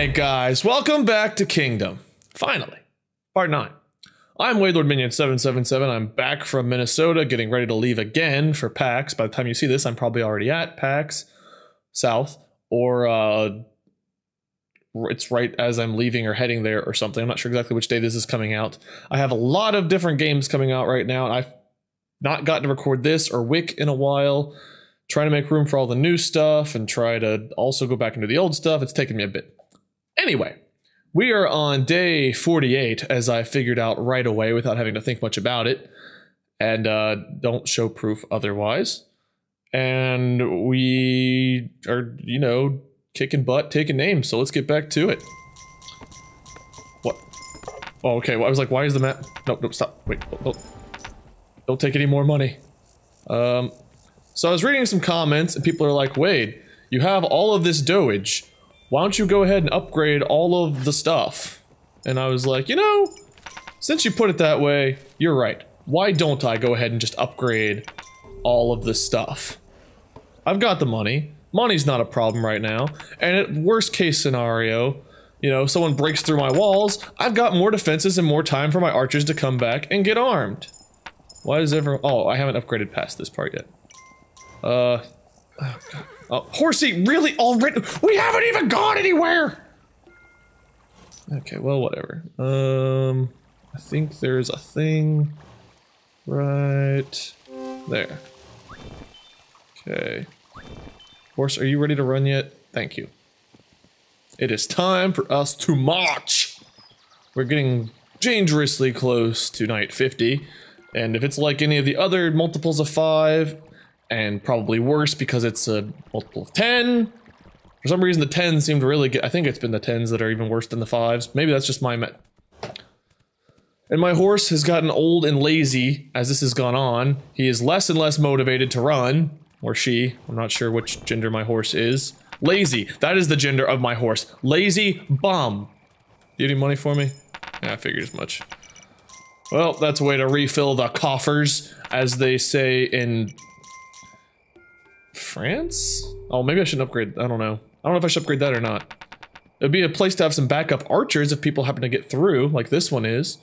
Hey guys, welcome back to Kingdom. Finally, part 9. I'm LordMinion777, I'm back from Minnesota, getting ready to leave again for PAX. By the time you see this, I'm probably already at PAX South, or it's right as I'm leaving or heading there or something. I'm not sure exactly which day this is coming out. I have a lot of different games coming out right now, and I've not gotten to record this or Wick in a while. Trying to make room for all the new stuff and try to also go back into the old stuff. It's taken me a bit. Anyway, we are on day 48, as I figured out right away without having to think much about it. And don't show proof otherwise. And we are, you know, kicking butt, taking names. So let's get back to it. What? Oh, okay. Well, I was like, why is the map? Nope, stop. Wait, don't take any more money. So I was reading some comments and people are like, Wade, you have all of this doage. Why don't you go ahead and upgrade all of the stuff? And I was like, you know, since you put it that way, you're right. Why don't I go ahead and just upgrade all of the stuff? I've got the money. Money's not a problem right now. And at worst case scenario, you know, someone breaks through my walls. I've got more defenses and more time for my archers to come back and get armed. Why is everyone... Oh, I haven't upgraded past this part yet. Horsey, really already? We haven't even gone anywhere! Okay, well, whatever. I think there's a thing right there. Okay. Horse, are you ready to run yet? Thank you. It is time for us to march! We're getting dangerously close to night 50, and if it's like any of the other multiples of 5, and probably worse because it's a multiple of 10. For some reason, the 10s seem to really get... I think it's been the 10s that are even worse than the 5s. Maybe that's just my... And my horse has gotten old and lazy as this has gone on. He is less and less motivated to run. Or she. I'm not sure which gender my horse is. Lazy. That is the gender of my horse. Lazy bum. Do you have any money for me? Yeah, I figured as much. Well, that's a way to refill the coffers, as they say in... France? Oh, maybe I shouldn't upgrade. I don't know. I don't know if I should upgrade that or not. It'd be a place to have some backup archers if people happen to get through, like this one is.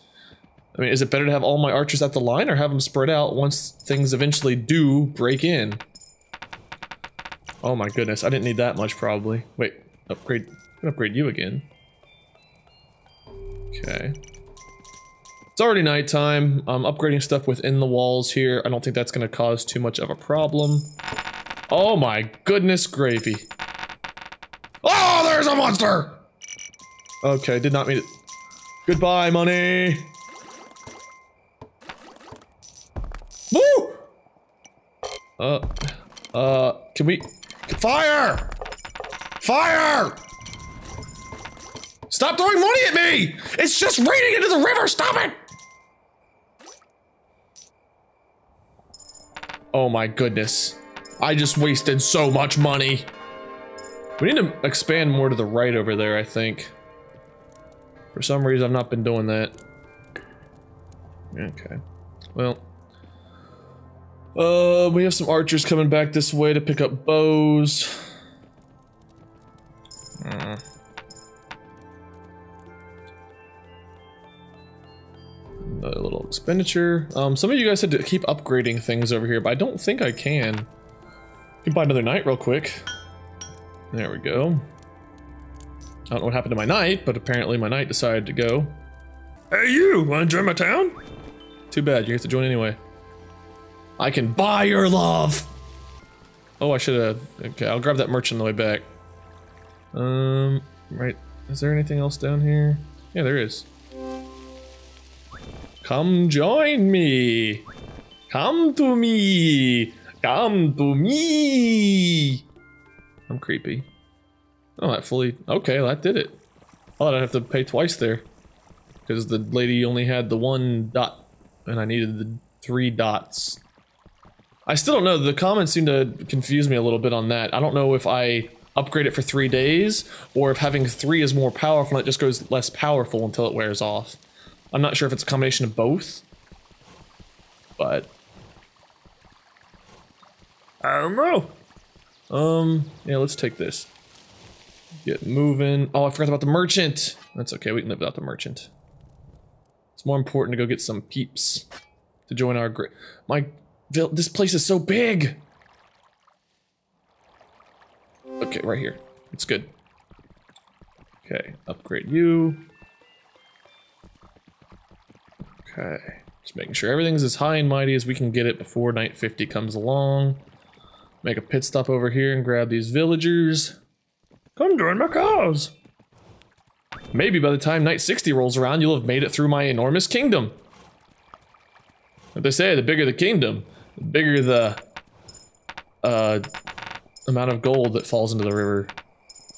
I mean, is it better to have all my archers at the line or have them spread out once things eventually do break in? Oh my goodness, I didn't need that much probably. Wait, upgrade. I'm gonna upgrade you again. Okay. It's already nighttime. I'm upgrading stuff within the walls here. I don't think that's gonna cause too much of a problem. Oh my goodness gravy. Oh, there's a monster! Okay, did not mean it. Goodbye, money! Woo! Can we... Fire! Fire! Stop throwing money at me! It's just raining into the river, stop it! Oh my goodness. I just wasted so much money. We need to expand more to the right over there, I think. For some reason, I've not been doing that. Okay. Well. We have some archers coming back this way to pick up bows. Another little expenditure. Some of you guys said to keep upgrading things over here, but I don't think I can. Can buy another knight real quick. There we go. I don't know what happened to my knight, but apparently my knight decided to go. Hey you, wanna join my town? Too bad, you have to join anyway. I can buy your love! Oh, I should've... Okay, I'll grab that merchant on the way back. Right. Is there anything else down here? Yeah, there is. Come join me! Come to me! Come to me! I'm creepy. Oh, that fully... Okay, that did it. I thought I'd have to pay twice there. Because the lady only had the one dot. And I needed the 3 dots. I still don't know. The comments seem to confuse me a little bit on that. I don't know if I upgrade it for 3 days, or if having 3 is more powerful and it just goes less powerful until it wears off. I'm not sure if it's a combination of both. But... I don't know. Yeah, let's take this. Get moving. Oh, I forgot about the merchant. That's okay, we can live without the merchant. It's more important to go get some peeps to join our group. This place is so big. Okay, right here. It's good. Okay, upgrade you. Okay, just making sure everything's as high and mighty as we can get it before night 50 comes along. Make a pit stop over here and grab these villagers. Come join my cause. Maybe by the time night 60 rolls around, you'll have made it through my enormous kingdom. Like they say, the bigger the kingdom, the bigger the amount of gold that falls into the river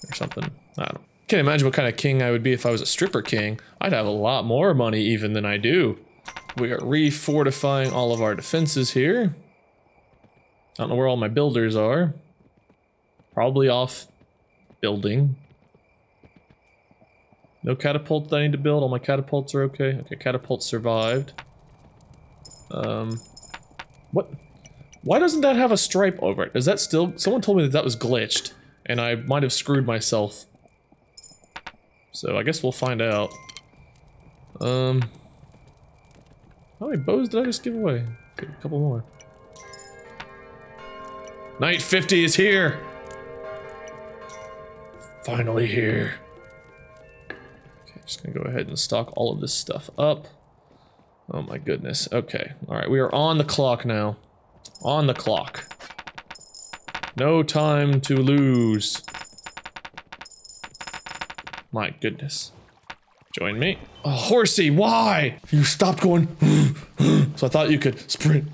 or something. I don't know. Can't imagine what kind of king I would be if I was a stripper king. I'd have a lot more money even than I do. We are refortifying all of our defenses here. I don't know where all my builders are. Probably off building. No catapult that I need to build. All my catapults are okay. Okay, catapults survived. What? Why doesn't that have a stripe over it? Is that still? Someone told me that that was glitched, and I might have screwed myself. So I guess we'll find out. How many bows did I just give away? Okay, a couple more. Night 50 is here! Finally here. Okay, just gonna go ahead and stock all of this stuff up. Oh my goodness. Okay, alright, we are on the clock now. On the clock. No time to lose. My goodness. Join me. Oh, horsey, why? You stopped going. So I thought you could sprint.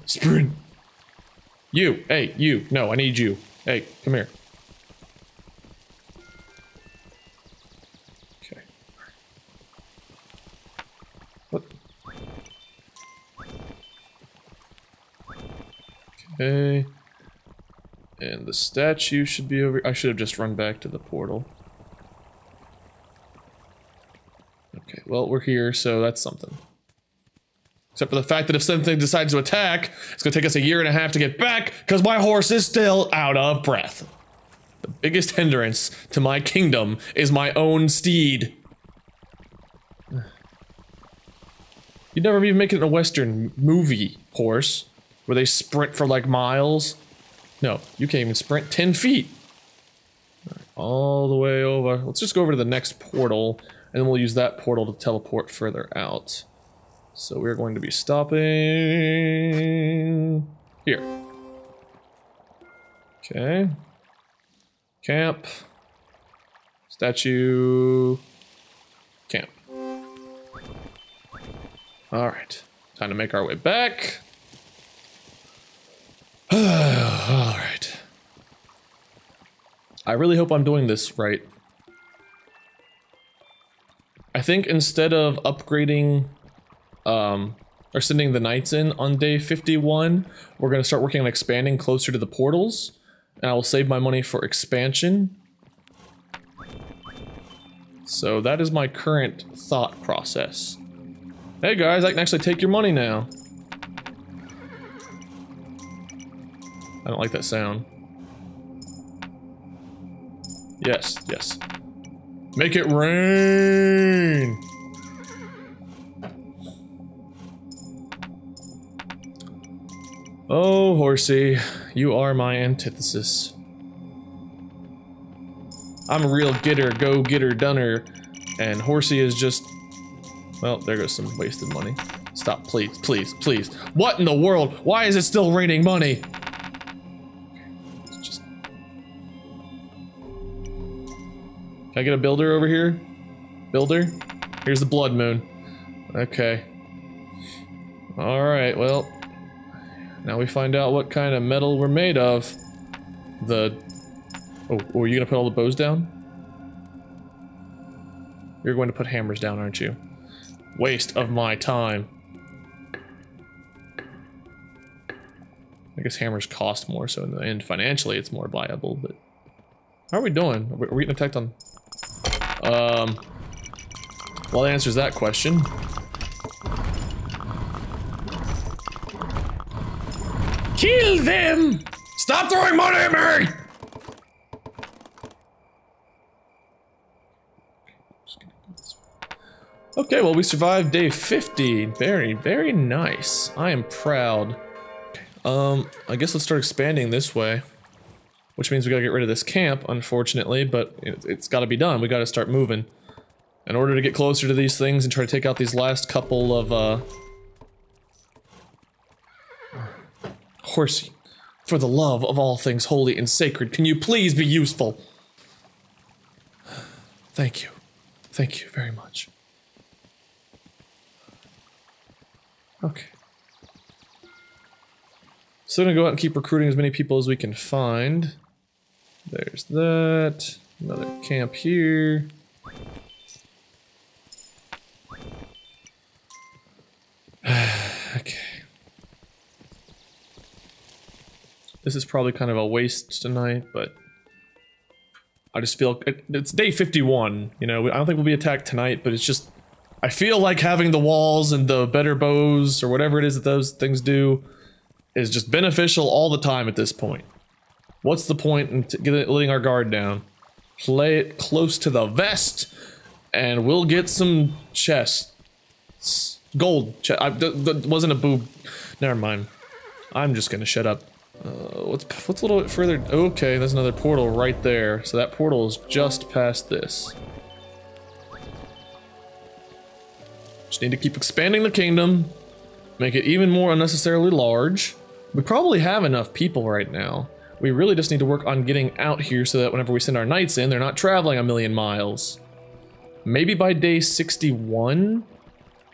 You, hey, you. No, I need you. Hey, come here. Okay. What? Okay. And the statue should be over. I should have just run back to the portal. Okay, well, we're here, so that's something. Except for the fact that if something decides to attack, it's gonna take us 1.5 years to get back, because my horse is still out of breath. The biggest hindrance to my kingdom is my own steed. You'd never even make it in a Western movie, horse, where they sprint for, like, miles. No, you can't even sprint 10 feet. All the way over. Let's just go over to the next portal. And then we'll use that portal to teleport further out. So we're going to be stopping here. Okay. Camp. Statue. Camp. All right. Time to make our way back. All right. I really hope I'm doing this right. I think instead of upgrading, or sending the knights in on day 51, we're gonna start working on expanding closer to the portals, and I will save my money for expansion. So that is my current thought process. Hey guys, I can actually take your money now. I don't like that sound. Yes, yes. Make it rain! Oh, horsey, you are my antithesis. I'm a real getter, go-getter, dunner, and horsey is just... Well, there goes some wasted money. Stop, please, please, please. What in the world? Why is it still raining money? Can I get a builder over here? Builder? Here's the blood moon. Okay. Alright, well. Now we find out what kind of metal we're made of. Oh, are you gonna put all the bows down? You're going to put hammers down, aren't you? Waste of my time. I guess hammers cost more, so in the end, financially, it's more viable, but... How are we doing? Are we getting attacked on... Well, that answers that question. Kill them! Stop throwing money at me! Okay, well, we survived day 50. Very, very nice. I am proud. I guess let's start expanding this way, which means we gotta get rid of this camp, unfortunately, but it's gotta be done. We gotta start moving in order to get closer to these things and try to take out these last couple of, Horsey, for the love of all things holy and sacred, can you please be useful? Thank you. Thank you very much. Okay. So we're gonna go out and keep recruiting as many people as we can find. There's that. Another camp here. Okay. This is probably kind of a waste tonight, but I just feel it's day 51. You know, I don't think we'll be attacked tonight, but it's just I feel like having the walls and the better bows or whatever it is that those things do is just beneficial all the time at this point. What's the point in letting our guard down? Play it close to the vest, and we'll get some chests. Gold chest. That wasn't a boob. Never mind. I'm just gonna shut up. What's a little bit further? Okay, there's another portal right there. So that portal is just past this. Just need to keep expanding the kingdom, make it even more unnecessarily large. We probably have enough people right now. We really just need to work on getting out here so that whenever we send our knights in, they're not traveling 1,000,000 miles. Maybe by day 61,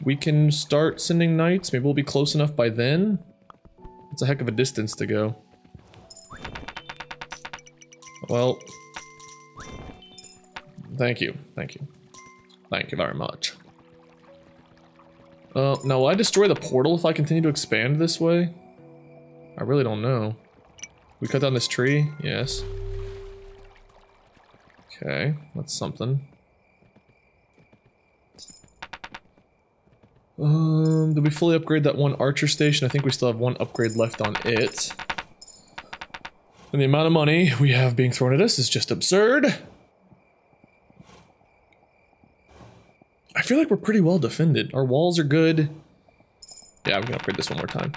we can start sending knights. Maybe we'll be close enough by then. It's a heck of a distance to go. Well, thank you. Thank you. Thank you very much. Now will I destroy the portal if I continue to expand this way? I really don't know. We cut down this tree? Yes. Okay, that's something. Did we fully upgrade that one archer station? I think we still have one upgrade left on it. And the amount of money we have being thrown at us is just absurd. I feel like we're pretty well defended. Our walls are good. Yeah, we can upgrade this one more time.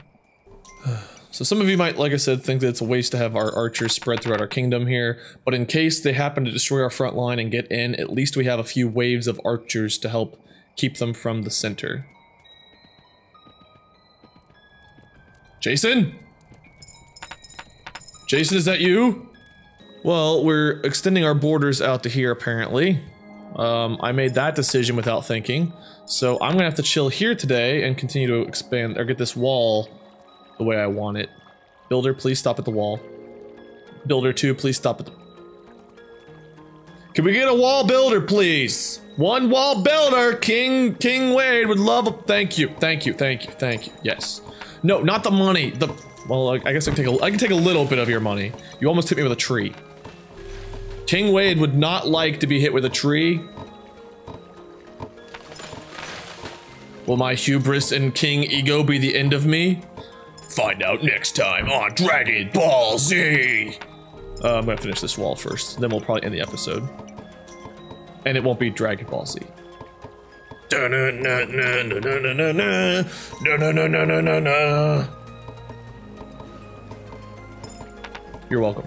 So some of you might, like I said, think that it's a waste to have our archers spread throughout our kingdom here, but in case they happen to destroy our front line and get in, at least we have a few waves of archers to help keep them from the center. Jason? Jason, is that you? Well, we're extending our borders out to here, apparently. I made that decision without thinking, so I'm gonna have to chill here today and continue to expand or get this wall the way I want it. Builder, please stop at the wall. Builder 2, please stop at the... Can we get a wall builder, please? One wall builder, King Wade would love a... Thank you, thank you, thank you, thank you, yes. No, not the money, Well, I guess I can take a little bit of your money. You almost hit me with a tree. King Wade would not like to be hit with a tree. Will my hubris and king ego be the end of me? Find out next time on Dragon Ball Z! I'm gonna finish this wall first, then we'll probably end the episode. And it won't be Dragon Ball Z. You're welcome.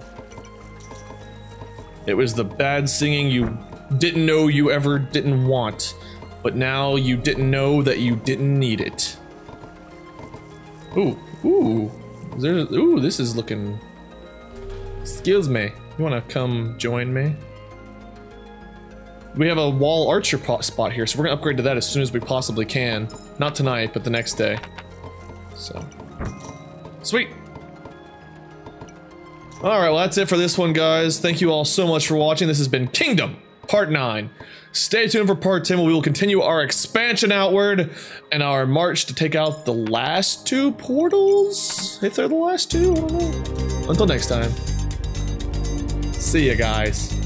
It was the bad singing you didn't know you ever didn't want, but now you didn't know that you didn't need it. Ooh, ooh, ooh, this is looking... Excuse me, you wanna come join me? We have a wall archer spot here, so we're gonna upgrade to that as soon as we possibly can. Not tonight, but the next day. So, sweet! Alright, well that's it for this one, guys. Thank you all so much for watching. This has been Kingdom, Part 9. Stay tuned for Part 10, where we will continue our expansion outward and our march to take out the last two portals? If they're the last two, I don't know. Until next time. See ya, guys.